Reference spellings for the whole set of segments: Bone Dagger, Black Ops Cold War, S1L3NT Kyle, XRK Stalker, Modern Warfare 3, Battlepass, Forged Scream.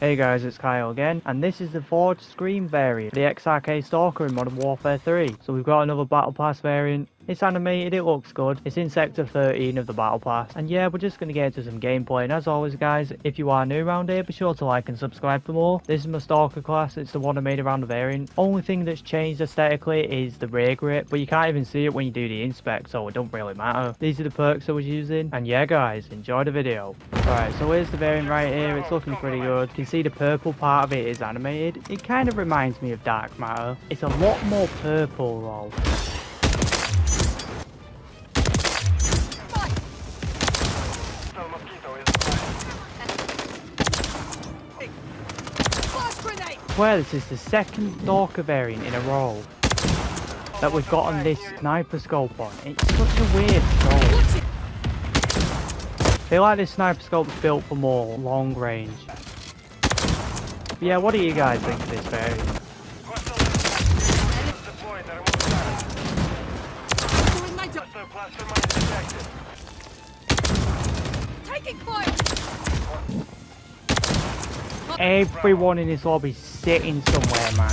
Hey guys, it's Kyle again, and this is the Forged Scream variant, the XRK Stalker in Modern Warfare 3. So we've got another Battle Pass variant. It's animated, it looks good, it's in Sector 13 of the Battle Pass. And yeah, we're just going to get into some gameplay, and as always guys, if you are new around here, be sure to like and subscribe for more. This is my Stalker class, it's the one I made around the variant. Only thing that's changed aesthetically is the rear grip, but you can't even see it when you do the inspect, so it don't really matter. These are the perks I was using, and yeah guys, enjoy the video. Alright, so here's the variant right here, it's looking pretty good. See the purple part of it is animated. It kind of reminds me of Dark Matter. It's a lot more purple though. Well, this is the second Stalker variant in a row that we've gotten this sniper scope on. It's such a weird scope. I feel like this sniper scope's built for more long range. But yeah, what do you guys think of this variant? Everyone in this lobby's sitting somewhere, man.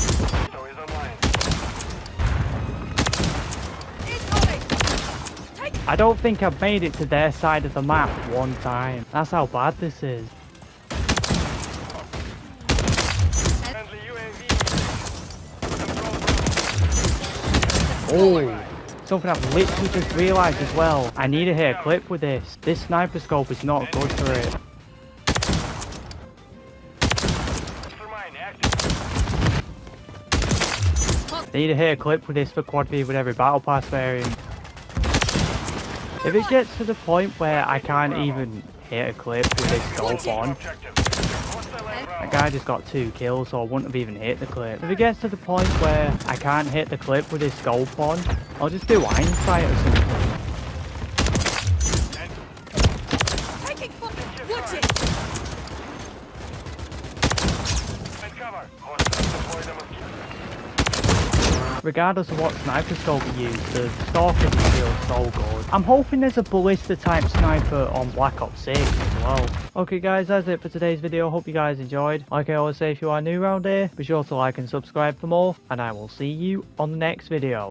I don't think I've made it to their side of the map one time. That's how bad this is. Oh, something I've literally just realised as well. I need to hit a clip with this. This sniper scope is not good for it. I need to hit a clip with this for quad feed with every battle pass variant. If it gets to the point where I can't even hit a clip with this scope on, that guy just got 2 kills, so I wouldn't have even hit the clip. If it gets to the point where I can't hit the clip with his scope on, I'll just do hindsight or something. Regardless of what sniper scope you use, the Stalker feels so good. I'm hoping there's a ballista type sniper on Black Ops 6 as well. Okay guys, that's it for today's video. Hope you guys enjoyed. Like I always say, if you are new around here, be sure to like and subscribe for more, and I will see you on the next video.